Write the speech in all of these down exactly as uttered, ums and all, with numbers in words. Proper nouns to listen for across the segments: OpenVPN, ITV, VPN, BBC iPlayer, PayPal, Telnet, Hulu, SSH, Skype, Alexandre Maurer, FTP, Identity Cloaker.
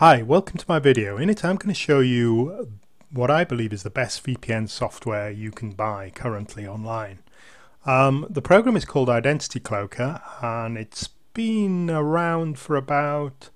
Hi, welcome to my video. In it I'm going to show you what I believe is the best V P N software you can buy currently online. Um, the program is called Identity Cloaker and it's been around for about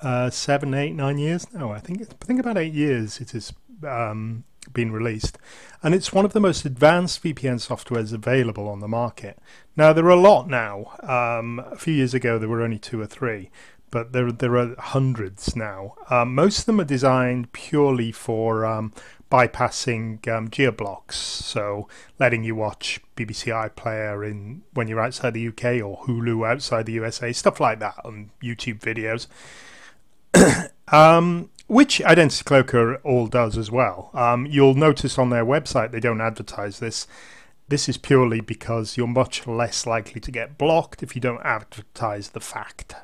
uh, seven, eight, nine years now. I think, I think about eight years it has um, been released, and it's one of the most advanced V P N softwares available on the market. Now there are a lot now. Um, a few years ago there were only two or three. But there, there are hundreds now. Um, most of them are designed purely for um, bypassing um, geoblocks, so letting you watch B B C iPlayer in, when you're outside the U K, or Hulu outside the U S A, stuff like that, on YouTube videos, um, which Identity Cloaker all does as well. Um, you'll notice on their website they don't advertise this. This is purely because you're much less likely to get blocked if you don't advertise the fact.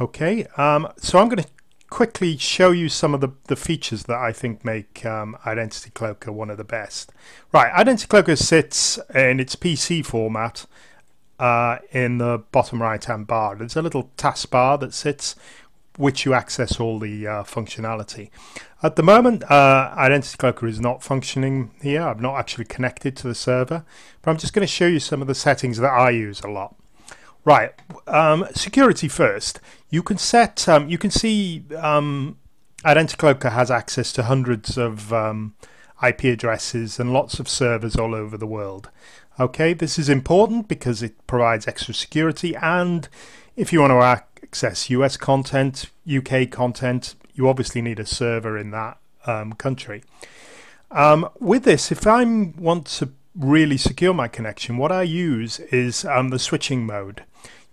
Okay, um, so I'm going to quickly show you some of the, the features that I think make um, Identity Cloaker one of the best. Right, Identity Cloaker sits in its P C format uh, in the bottom right hand bar. There's a little taskbar that sits, which you access all the uh, functionality. At the moment, uh, Identity Cloaker is not functioning here. I'm not actually connected to the server, but I'm just going to show you some of the settings that I use a lot. Right, um, security first. You can set, um, you can see um, Identity Cloaker has access to hundreds of um, I P addresses and lots of servers all over the world. Okay, this is important because it provides extra security, and if you want to access U S content, U K content, you obviously need a server in that um, country. Um, with this, if I want to really secure my connection, what I use is um, the switching mode.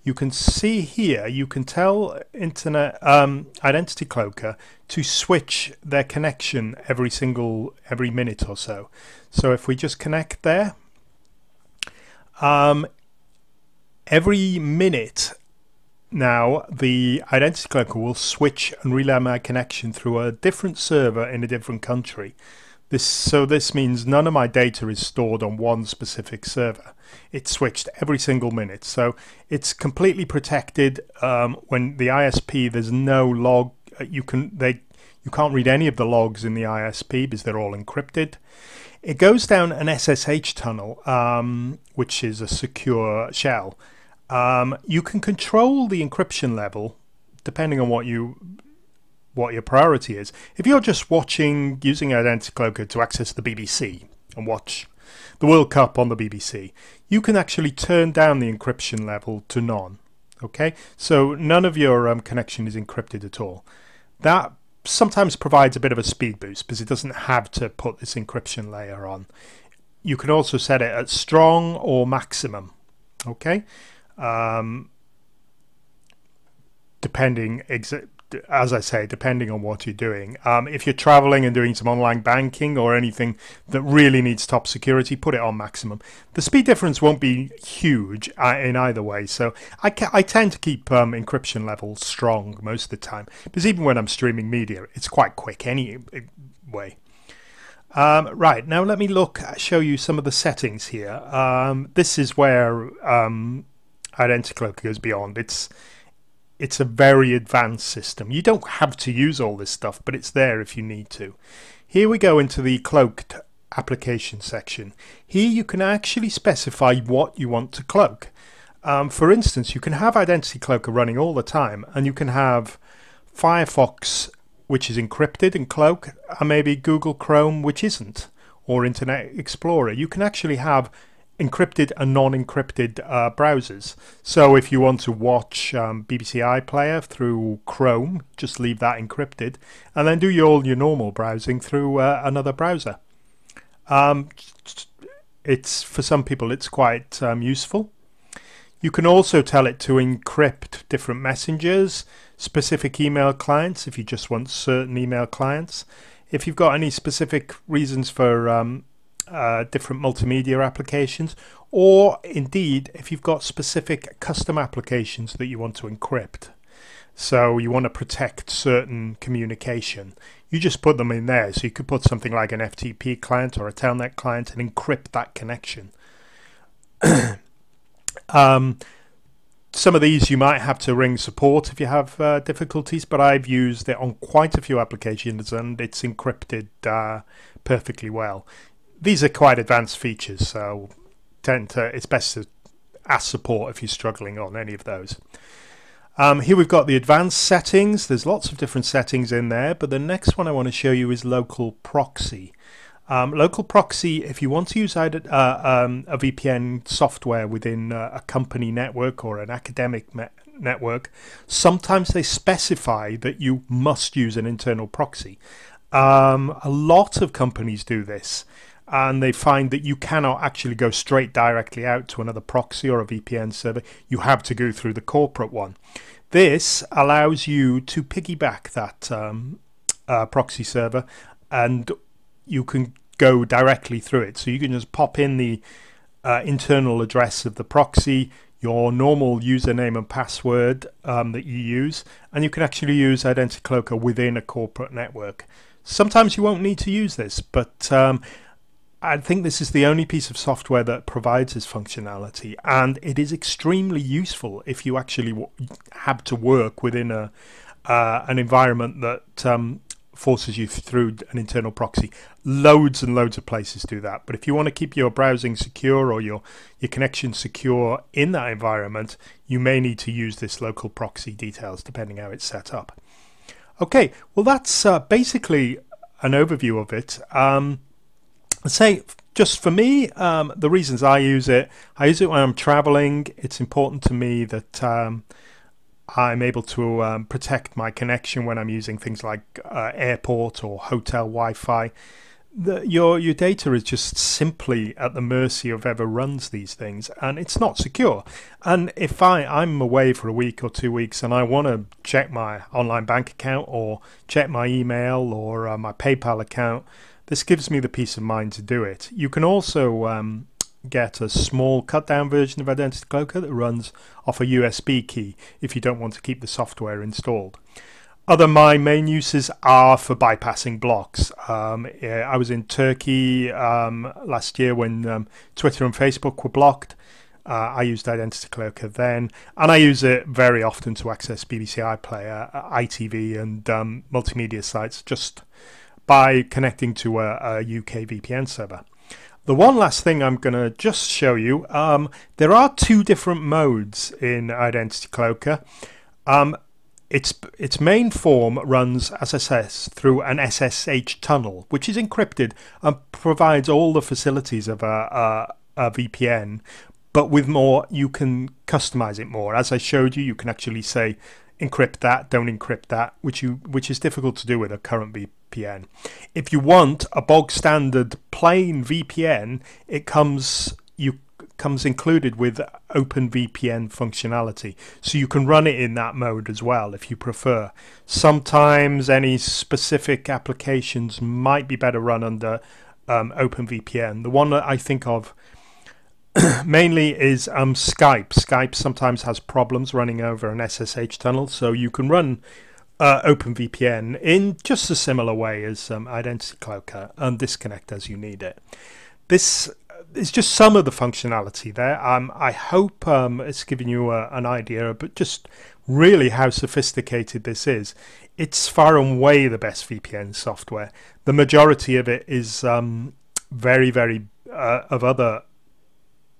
You can see here, you can tell Internet um, Identity Cloaker to switch their connection every single every minute or so. So if we just connect there, um, every minute now the Identity Cloaker will switch and relay my connection through a different server in a different country. This, so this means none of my data is stored on one specific server. It's switched every single minute, so it's completely protected. Um, when the I S P, there's no log. You can they you can't read any of the logs in the I S P because they're all encrypted. It goes down an S S H tunnel, um, which is a secure shell. Um, you can control the encryption level depending on what you. what your priority is. If you're just watching, using Identity Cloaker to access the B B C and watch the World Cup on the B B C, you can actually turn down the encryption level to none. Okay, so none of your um, connection is encrypted at all. That sometimes provides a bit of a speed boost because it doesn't have to put this encryption layer on. You can also set it at strong or maximum. Okay, um, depending exactly. As I say, depending on what you're doing. Um, if you're traveling and doing some online banking or anything that really needs top security, put it on maximum. The speed difference won't be huge uh, in either way, so I, ca I tend to keep um, encryption levels strong most of the time, because even when I'm streaming media, it's quite quick anyway. Um, right, now let me look, show you some of the settings here. Um, this is where um, Identity Cloaker goes beyond. It's It's a very advanced system. You don't have to use all this stuff, but it's there if you need to. Here we go into the cloaked application section. Here you can actually specify what you want to cloak. Um, for instance, you can have Identity Cloaker running all the time, and you can have Firefox, which is encrypted and cloaked, and maybe Google Chrome, which isn't, or Internet Explorer. You can actually have encrypted and non-encrypted uh, browsers. So if you want to watch um, B B C iPlayer through Chrome, just leave that encrypted and then do your, all your normal browsing through uh, another browser. Um, it's for some people it's quite um, useful. You can also tell it to encrypt different messengers, specific email clients if you just want certain email clients. If you've got any specific reasons for um, Uh, different multimedia applications, or indeed if you've got specific custom applications that you want to encrypt, so you want to protect certain communication, you just put them in there. So you could put something like an F T P client or a Telnet client and encrypt that connection. um, some of these you might have to ring support if you have uh, difficulties, but I've used it on quite a few applications and it's encrypted uh, perfectly well. These are quite advanced features, so tend to, it's best to ask support if you're struggling on any of those. Um, here we've got the advanced settings. There's lots of different settings in there, but the next one I want to show you is local proxy. Um, local proxy, if you want to use uh, um, a V P N software within uh, a company network or an academic network, sometimes they specify that you must use an internal proxy. Um, a lot of companies do this, and they find that you cannot actually go straight directly out to another proxy or a V P N server. You have to go through the corporate one. This allows you to piggyback that um, uh, proxy server, and you can go directly through it. So you can just pop in the uh, internal address of the proxy, your normal username and password um, that you use, and you can actually use Identity Cloaker within a corporate network. Sometimes you won't need to use this, but um, I think this is the only piece of software that provides this functionality, and it is extremely useful if you actually w have to work within a uh, an environment that um, forces you through an internal proxy. Loads and loads of places do that, but if you want to keep your browsing secure or your your connection secure in that environment, you may need to use this local proxy details depending how it's set up. Okay, well that's uh, basically an overview of it. Um, I'd say just for me, um, the reasons I use it, I use it when I'm traveling. It's important to me that um, I'm able to um, protect my connection when I'm using things like uh, airport or hotel Wi-Fi. The, your, your data is just simply at the mercy of whoever runs these things, and it's not secure. And if I, I'm away for a week or two weeks and I want to check my online bank account or check my email or uh, my PayPal account, this gives me the peace of mind to do it. You can also um, get a small cut-down version of Identity Cloaker that runs off a U S B key if you don't want to keep the software installed. Other my main uses are for bypassing blocks. Um, I was in Turkey um, last year when um, Twitter and Facebook were blocked. Uh, I used Identity Cloaker then, and I use it very often to access B B C iPlayer, I T V and um, multimedia sites just by connecting to a, a U K V P N server. The one last thing I'm going to just show you, um, there are two different modes in Identity Cloaker. Um, Its, its main form runs S S H through an S S H tunnel, which is encrypted and provides all the facilities of a, a, a V P N, but with more, you can customize it more. As I showed you, you can actually say, encrypt that, don't encrypt that, which, you, which is difficult to do with a current V P N. If you want a bog standard plain V P N, it comes, you comes included with OpenVPN functionality, so you can run it in that mode as well if you prefer. Sometimes any specific applications might be better run under um, OpenVPN. The one that I think of mainly is um, Skype. Skype sometimes has problems running over an S S H tunnel, so you can run uh, OpenVPN in just a similar way as um, Identity Cloaker and disconnect as you need it. This It's just some of the functionality there. Um, I hope um, it's given you a, an idea, but just really how sophisticated this is. It's far and away the best V P N software. The majority of it is um, very, very uh, of other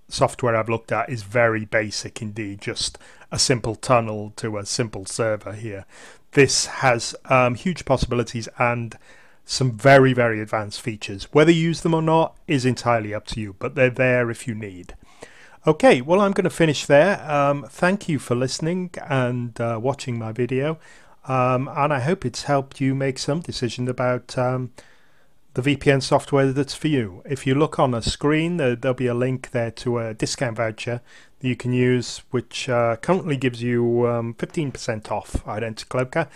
software I've looked at is very basic indeed. Just a simple tunnel to a simple server here. This has um, huge possibilities and some very, very advanced features. Whether you use them or not is entirely up to you, but they're there if you need. Okay, well, I'm going to finish there. Um, thank you for listening and uh, watching my video. Um, and I hope it's helped you make some decision about um, the V P N software that's for you. If you look on a screen, there, there'll be a link there to a discount voucher that you can use, which uh, currently gives you um, fifteen percent off Identity Cloaker.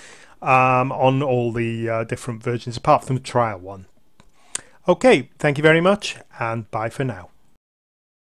Um, on all the uh, different versions apart from the trial one. Okay, thank you very much and bye for now.